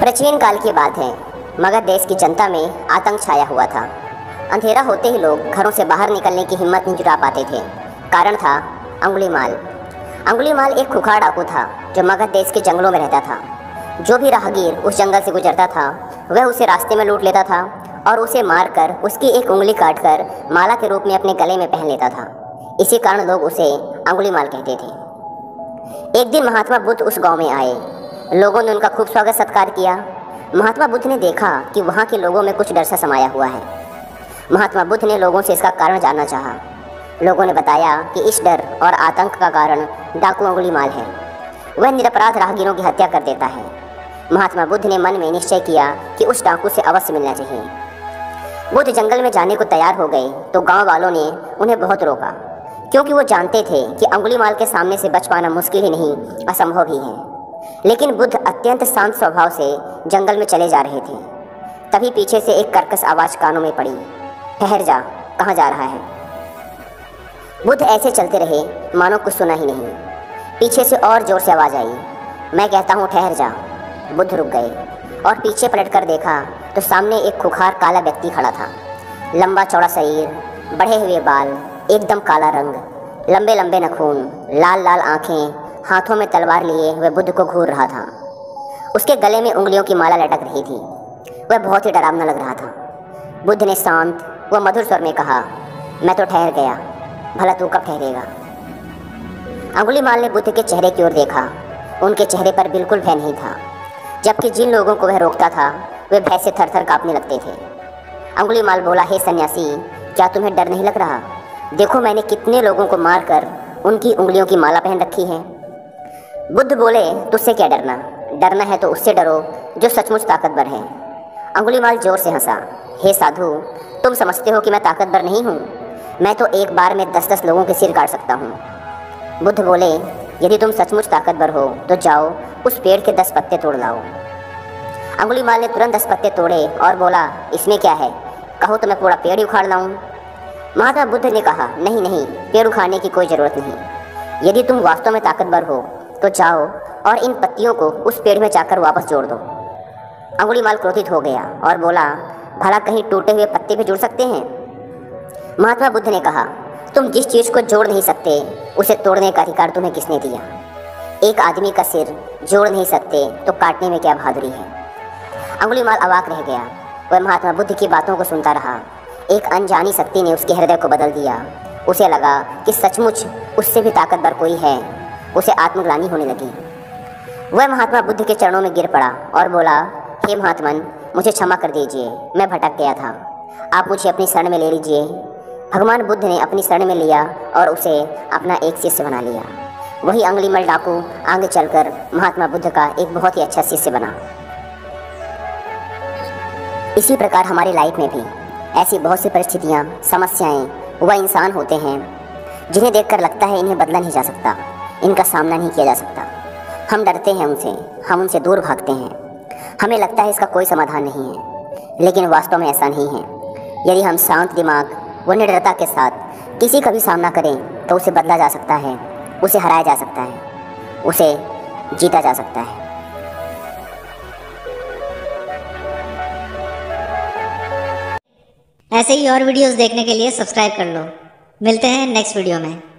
प्राचीन काल की बात है। मगध देश की जनता में आतंक छाया हुआ था। अंधेरा होते ही लोग घरों से बाहर निकलने की हिम्मत नहीं जुटा पाते थे। कारण था अंगुलिमाल। अंगुलिमाल एक खुखार डाकू था जो मगध देश के जंगलों में रहता था। जो भी राहगीर उस जंगल से गुजरता था वह उसे रास्ते में लूट लेता था और उसे मारकर उसकी एक उंगली काटकर माला के रूप में अपने गले में पहन लेता था। इसी कारण लोग उसे अंगुलिमाल कहते थे। एक दिन महात्मा बुद्ध उस गांव में आए। लोगों ने उनका खूब स्वागत सत्कार किया। महात्मा बुद्ध ने देखा कि वहाँ के लोगों में कुछ डर सा समाया हुआ है। महात्मा बुद्ध ने लोगों से इसका कारण जानना चाहा। लोगों ने बताया कि इस डर और आतंक का कारण डाकू अंगुलिमाल है। वह निरपराध राहगीरों की हत्या कर देता है। महात्मा बुद्ध ने मन में निश्चय किया कि उस डाकू से अवश्य मिलना चाहिए। बुद्ध जंगल में जाने को तैयार हो गए तो गांव वालों ने उन्हें बहुत रोका, क्योंकि वो जानते थे कि अंगुलिमाल के सामने से बच पाना मुश्किल ही नहीं असंभव ही है। लेकिन बुद्ध अत्यंत शांत स्वभाव से जंगल में चले जा रहे थे। तभी पीछे से एक कर्कश आवाज़ कानों में पड़ी, ठहर जा, कहाँ जा रहा है? बुद्ध ऐसे चलते रहे मानो कुछ सुना ही नहीं। पीछे से और ज़ोर से आवाज़ आई, मैं कहता हूँ ठहर जा। बुद्ध रुक गए और पीछे पलटकर देखा तो सामने एक खुखार काला व्यक्ति खड़ा था। लंबा चौड़ा शरीर, बढ़े हुए बाल, एकदम काला रंग, लंबे लंबे नखून, लाल लाल आंखें, हाथों में तलवार लिए वह बुद्ध को घूर रहा था। उसके गले में उंगलियों की माला लटक रही थी। वह बहुत ही डरावना लग रहा था। बुद्ध ने शांत व मधुर स्वर में कहा, मैं तो ठहर गया, भला तू कब ठहरेगा? अंगुलिमाल ने बुद्ध के चेहरे की ओर देखा। उनके चेहरे पर बिल्कुल भय नहीं था, जबकि जिन लोगों को वह रोकता था वे भय से थर थर काँपने लगते थे। अंगुलिमाल बोला, हे सन्यासी, क्या तुम्हें डर नहीं लग रहा? देखो मैंने कितने लोगों को मारकर उनकी उंगलियों की माला पहन रखी है। बुद्ध बोले, तुझसे क्या डरना? डरना है तो उससे डरो जो सचमुच ताकतवर है। अंगुलिमाल जोर से हंसा, हे साधु, तुम समझते हो कि मैं ताकतवर नहीं हूँ? मैं तो एक बार में 10-10 लोगों के सिर काट सकता हूँ। बुद्ध बोले, यदि तुम सचमुच ताकतवर हो तो जाओ उस पेड़ के 10 पत्ते तोड़ लाओ। अंगुलिमाल ने तुरंत 10 पत्ते तोड़े और बोला, इसमें क्या है? कहो तो मैं पूरा पेड़ ही उखाड़ लाऊं। महात्मा बुद्ध ने कहा, नहीं नहीं, पेड़ उखाड़ने की कोई ज़रूरत नहीं। यदि तुम वास्तव में ताकतवर हो तो जाओ और इन पत्तियों को उस पेड़ में जाकर वापस जोड़ दो। अंगुलिमाल क्रोधित हो गया और बोला, भला कहीं टूटे हुए पत्ते भी जुड़ सकते हैं? महात्मा बुद्ध ने कहा, तुम जिस चीज़ को जोड़ नहीं सकते उसे तोड़ने का अधिकार तुम्हें किसने दिया? एक आदमी का सिर जोड़ नहीं सकते तो काटने में क्या बहादुरी है? अंगुलिमाल अवाक रह गया। वह महात्मा बुद्ध की बातों को सुनता रहा। एक अनजानी शक्ति ने उसके हृदय को बदल दिया। उसे लगा कि सचमुच उससे भी ताकतवर कोई है। उसे आत्मग्लानि होने लगी। वह महात्मा बुद्ध के चरणों में गिर पड़ा और बोला, हे महात्मन, मुझे क्षमा कर दीजिए, मैं भटक गया था। आप मुझे अपनी शरण में ले लीजिए। भगवान बुद्ध ने अपनी शरण में लिया और उसे अपना एक शिष्य बना लिया। वही अंगुलिमाल डाकू आगे चलकर महात्मा बुद्ध का एक बहुत ही अच्छा शिष्य बना। इसी प्रकार हमारी लाइफ में भी ऐसी बहुत सी परिस्थितियाँ, समस्याएं व इंसान होते हैं जिन्हें देखकर लगता है इन्हें बदला नहीं जा सकता, इनका सामना नहीं किया जा सकता। हम डरते हैं उनसे, हम उनसे दूर भागते हैं। हमें लगता है इसका कोई समाधान नहीं है, लेकिन वास्तव में ऐसा नहीं है। यदि हम शांत दिमाग व निडरता के साथ किसी का भी सामना करें तो उसे बदला जा सकता है, उसे हराया जा सकता है, उसे जीता जा सकता है। ऐसे ही और वीडियोस देखने के लिए सब्सक्राइब कर लो। मिलते हैं नेक्स्ट वीडियो में।